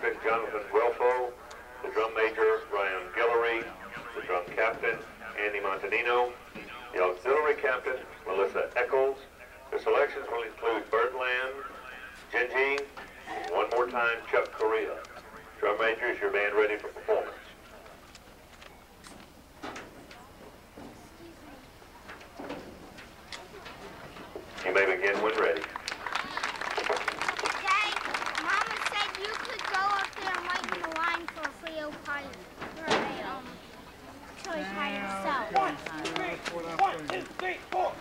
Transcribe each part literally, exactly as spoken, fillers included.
Patrick, Jonathan Wilfo, the drum major, Ryan Guillory, the drum captain, Andy Montanino, the auxiliary captain, Melissa Eccles. The selections will include Birdland, Gingi, and one more time, Chuck Correa. Drum major, is your band ready for performance? You may begin when ready. Dad, Mama said you could go up there and wait in the line for a free old pie for a um, toy pie yourself. One, two, three, one, two, three, four.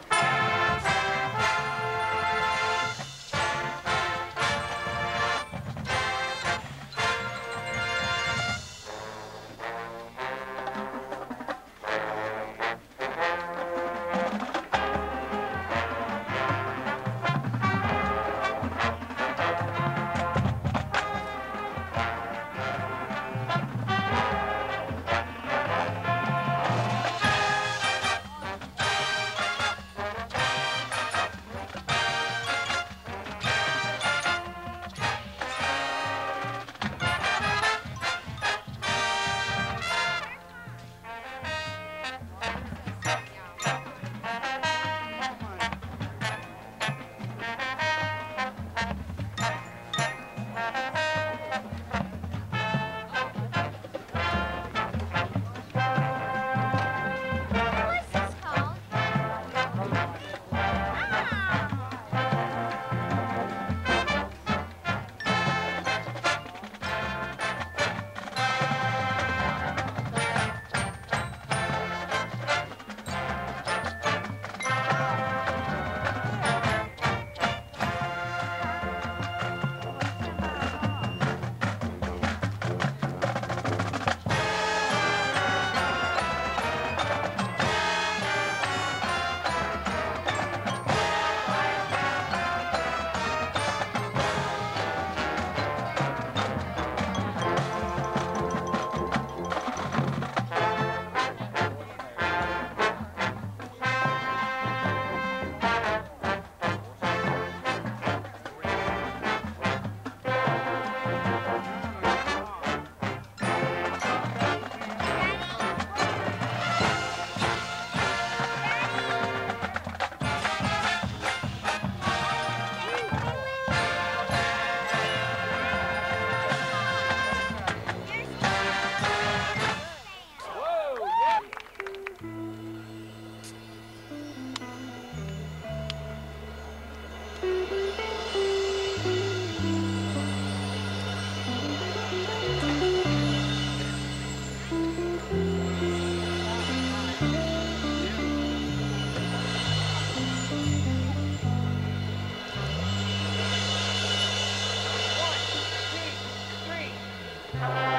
Bye.